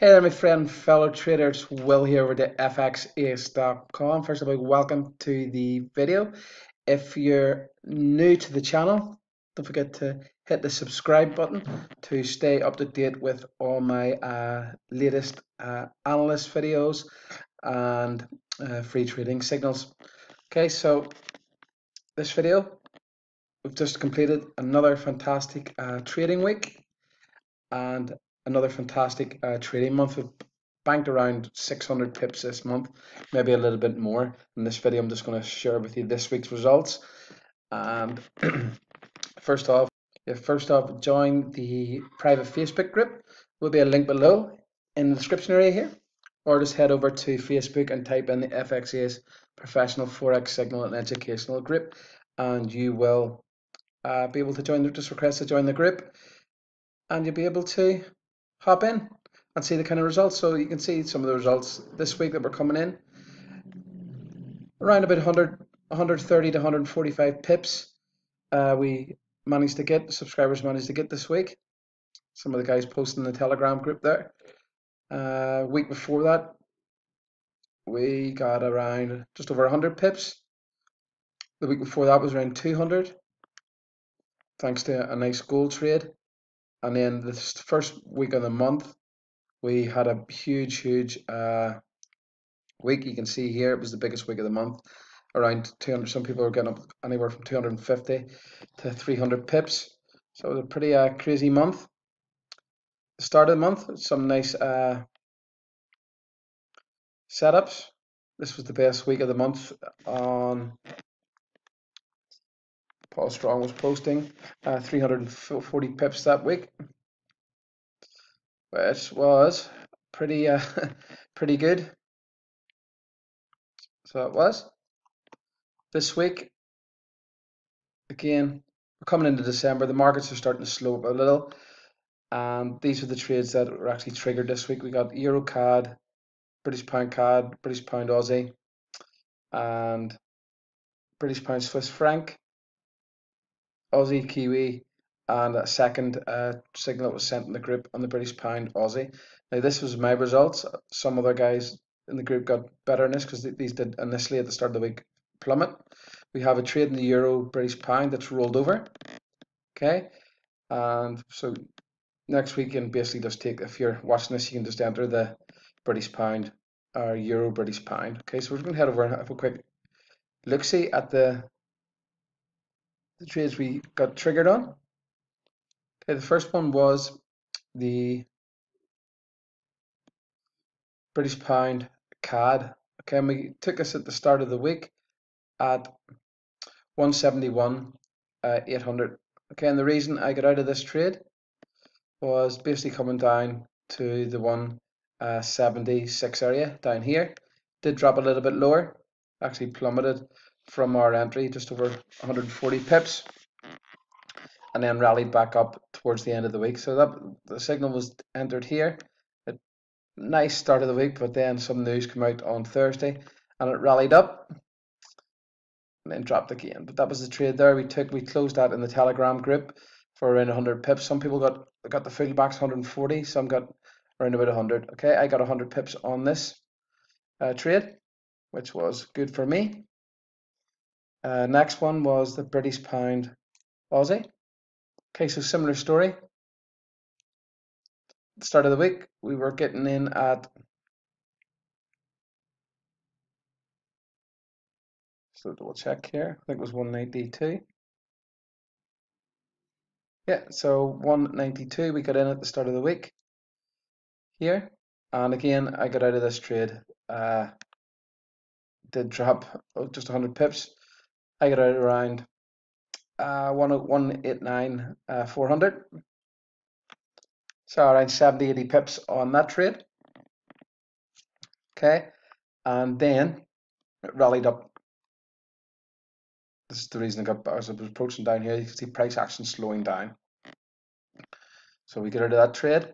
Hey there, my friend, fellow traders. Will here over to FXAce.com. First of all, welcome to the video. If you're new to the channel, don't forget to hit the subscribe button to stay up to date with all my latest analyst videos and free trading signals. Okay, so this video, we've just completed another fantastic trading week and another fantastic trading month. We've banked around 600 pips this month, maybe a little bit more. In this video, I'm just going to share with you this week's results. And first off, join the private Facebook group. Will be a link below in the description area here, or just head over to Facebook and type in the FXA's Professional Forex Signal and Educational Group, and you will be able to join. Just request to join the group, and you'll be able to hop in and see the kind of results. So you can see some of the results this week that were coming in. Around about 130 to 145 pips we managed to get, subscribers managed to get this week. Some of the guys posting in the Telegram group there. Week before that, we got around just over 100 pips. The week before that was around 200, thanks to a nice gold trade. And then this first week of the month, we had a huge week. You can see here, it was the biggest week of the month. Around 200, some people were getting up anywhere from 250 to 300 pips. So it was a pretty crazy month. The start of the month, some nice setups. This was the best week of the month on Paul Strong was posting 340 pips that week, which was pretty pretty good. So it was. This week, again, we're coming into December. The markets are starting to slow up a little, and these are the trades that were actually triggered this week. We got Euro CAD, British Pound Aussie, and British Pound Swiss Franc, Aussie Kiwi, and a second signal that was sent in the group on the British Pound Aussie. Now this was my results. Some other guys in the group got better in this because these did initially at the start of the week plummet. We have a trade in the Euro British Pound that's rolled over. Okay, and so next week you can basically just take, if you're watching this, you can just enter the British Pound or Euro British Pound. Okay, so we're going to head over and have a quick look-see at the trades we got triggered on. Okay, the first one was the British Pound CAD. Okay, and we took us at the start of the week at 171,800. Okay, and the reason I got out of this trade was basically coming down to the 176 area down here. Did drop a little bit lower, actually plummeted from our entry just over 140 pips, and then rallied back up towards the end of the week. So that the signal was entered here. A nice start of the week, but then some news came out on Thursday and it rallied up and then dropped again. But that was the trade there we took. We closed that in the Telegram group for around 100 pips. Some people got the full backs 140, some got around about 100. Okay, I got 100 pips on this trade, which was good for me. Next one was the British Pound Aussie. Okay, so similar story. At the start of the week, we were getting in at, so double check here, I think it was 192. Yeah, so 192 we got in at the start of the week here. And again, I got out of this trade. Did drop just 100 pips. I got out around 189,400. So around 70, 80 pips on that trade. Okay, and then it rallied up. This is the reason I got back. As I was approaching down here, you can see price action slowing down. So we get out of that trade.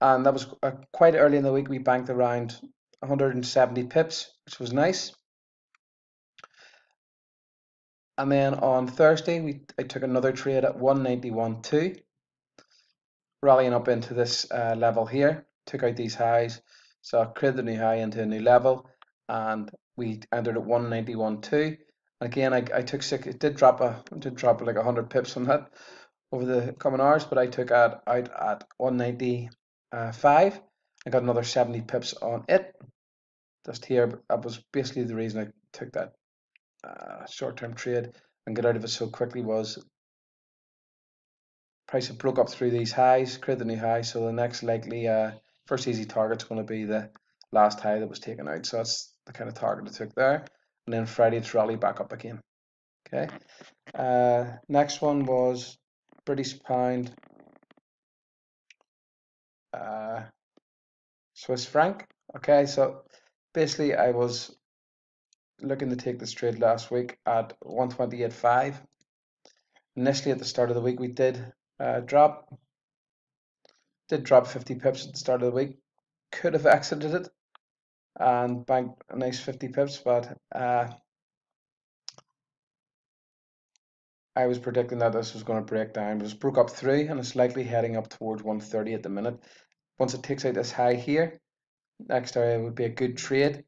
And that was quite early in the week. We banked around 170 pips, which was nice. And then on Thursday, I took another trade at 191.2, rallying up into this level here. took out these highs, so I created a new high into a new level, and we entered at 191.2. Again, I took six. It did drop like 100 pips on that over the coming hours, but I took out at 195. I got another 70 pips on it just here. But that was basically the reason I took that short-term trade and got out of it so quickly. Was price it broke up through these highs, created a new high, so the next likely first easy target's going to be the last high that was taken out. So that's the kind of target I took there, and then Friday it's rallied back up again. Okay, next one was British pound, Swiss franc. Okay, so basically I was looking to take this trade last week at 128.5. Initially at the start of the week we did drop 50 pips at the start of the week. Could have exited it and banked a nice 50 pips, but I was predicting that this was going to break down. It was broke up through, and it's likely heading up towards 130 at the minute. Once it takes out this high here, next area would be a good trade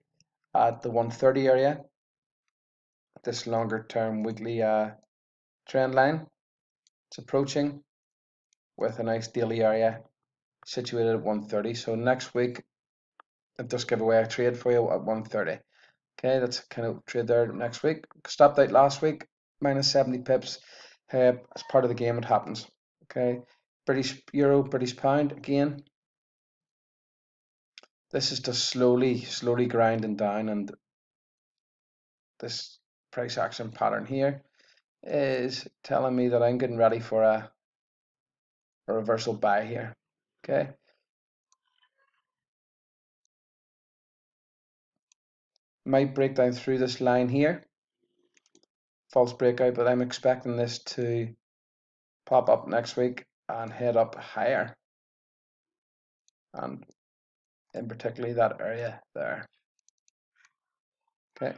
at the 130 area, this longer term weekly trend line. It's approaching with a nice daily area situated at 130. So next week I'll just give away a trade for you at 130. Okay, that's kind of trade there next week. Stopped out last week, minus 70 pips. As part of the game, it happens. Okay, British euro, British pound again. This is just slowly grinding down, and this price action pattern here is telling me that I'm getting ready for a reversal buy here. Okay, might break down through this line here, false breakout, but I'm expecting this to pop up next week and head up higher, and in particularly that area there. Okay,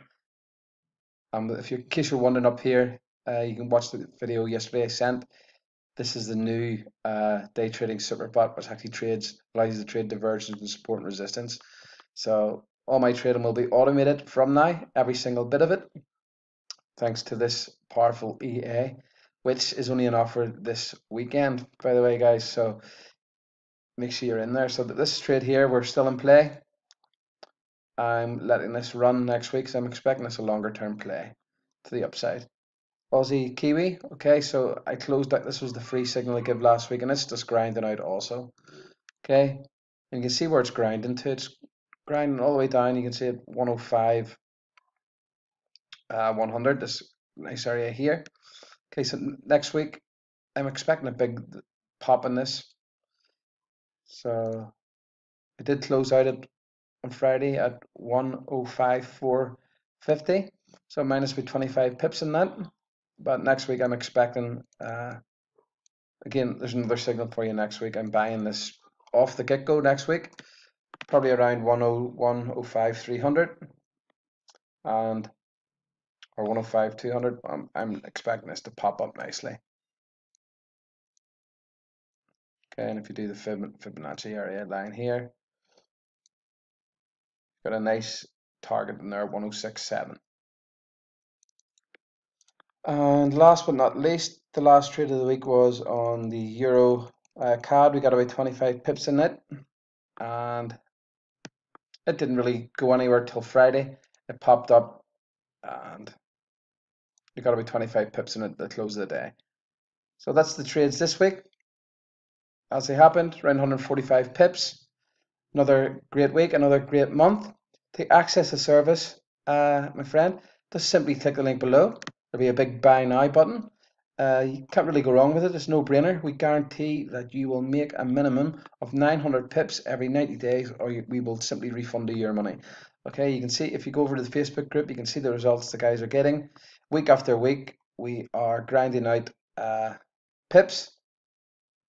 if you, in case you're wondering up here, you can watch the video yesterday I sent. This is the new day trading superbot, which actually allows you to trade divergence and support and resistance. So all my trading will be automated from now, every single bit of it, thanks to this powerful EA, which is only on offer this weekend, by the way, guys. So make sure you're in there. So this trade here, we're still in play. I'm letting this run next week, so I'm expecting this a longer term play to the upside. Aussie Kiwi. Okay, so I closed out. This was the free signal I gave last week, and it's just grinding out also. Okay, and you can see where it's grinding to. It's grinding all the way down. You can see it 105, 100. This nice area here. Okay, so next week I'm expecting a big pop in this. So I did close out on Friday at 105.450. So minus with 25 pips in that. But next week I'm expecting, again, there's another signal for you next week. I'm buying this off the get-go next week, probably around 105,300 and or 105,200. I'm expecting this to pop up nicely. Okay, and if you do the Fibonacci area line here, got a nice target in there, 106.7. And last but not least, the last trade of the week was on the euro CAD. We got about 25 pips in it, and it didn't really go anywhere till Friday. It popped up, and we got about 25 pips in it at the close of the day. So that's the trades this week as they happened, around 145 pips. Another great week, another great month. To access the service, my friend, just simply click the link below. There'll be a big buy now button. You can't really go wrong with it. It's no brainer. We guarantee that you will make a minimum of 900 pips every 90 days, or we will simply refund you your money. Okay, you can see if you go over to the Facebook group, you can see the results the guys are getting. Week after week, we are grinding out pips,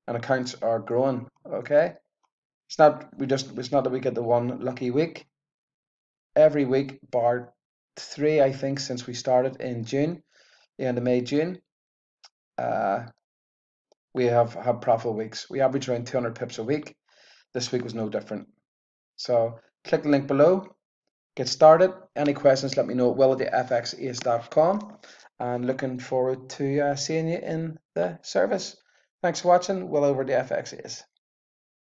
and accounts are growing. Okay, it's not that we get the one lucky week. Every week, bar 3, I think, since we started in June. The end of May, June, we have had profitable weeks. We average around 200 pips a week. This week was no different. So click the link below, get started. Any questions, let me know. Will at the FXAce.com, and looking forward to seeing you in the service. Thanks for watching. Will over the FXAce.